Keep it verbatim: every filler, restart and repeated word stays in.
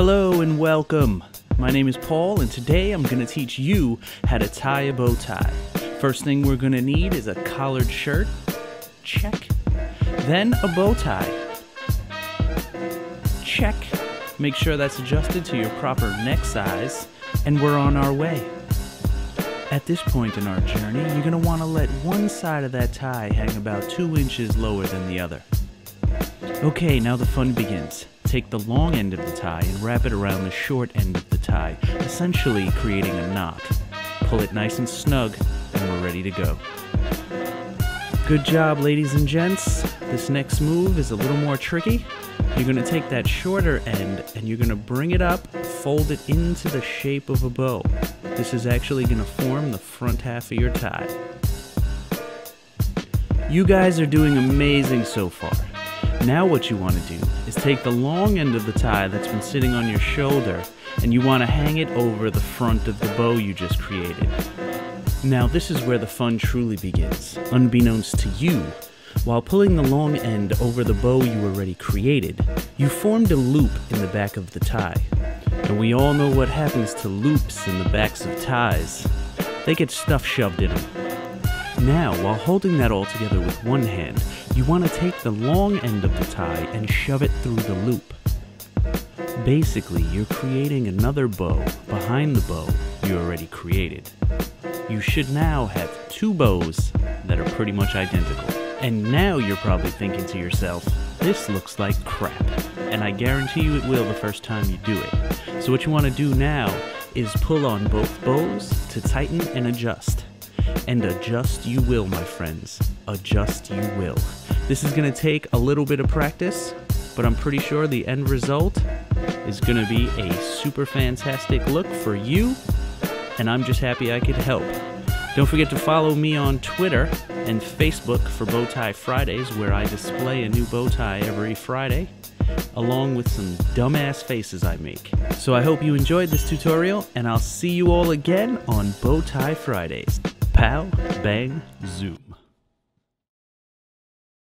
Hello and welcome. My name is Paul, and today I'm going to teach you how to tie a bow tie. First thing we're going to need is a collared shirt. Check. Then a bow tie. Check. Make sure that's adjusted to your proper neck size, and we're on our way. At this point in our journey, you're going to want to let one side of that tie hang about two inches lower than the other. Okay, now the fun begins. Take the long end of the tie and wrap it around the short end of the tie, essentially creating a knot. Pull it nice and snug, and we're ready to go. Good job, ladies and gents. This next move is a little more tricky. You're going to take that shorter end and you're going to bring it up, fold it into the shape of a bow. This is actually going to form the front half of your tie. You guys are doing amazing so far. Now what you want to do is take the long end of the tie that's been sitting on your shoulder and you want to hang it over the front of the bow you just created. Now this is where the fun truly begins. Unbeknownst to you, while pulling the long end over the bow you already created, you formed a loop in the back of the tie. And we all know what happens to loops in the backs of ties. They get stuff shoved in them. Now, while holding that all together with one hand, you want to take the long end of the tie and shove it through the loop. Basically, you're creating another bow behind the bow you already created. You should now have two bows that are pretty much identical. And now you're probably thinking to yourself, this looks like crap, and I guarantee you it will the first time you do it. So what you want to do now is pull on both bows to tighten and adjust. And adjust you will, my friends. Adjust you will. This is going to take a little bit of practice, but I'm pretty sure the end result is going to be a super fantastic look for you, and I'm just happy I could help. Don't forget to follow me on Twitter and Facebook for Bowtie Fridays, where I display a new bow tie every Friday, along with some dumbass faces I make. So I hope you enjoyed this tutorial, and I'll see you all again on Bowtie Fridays. Pow, bang, zoom.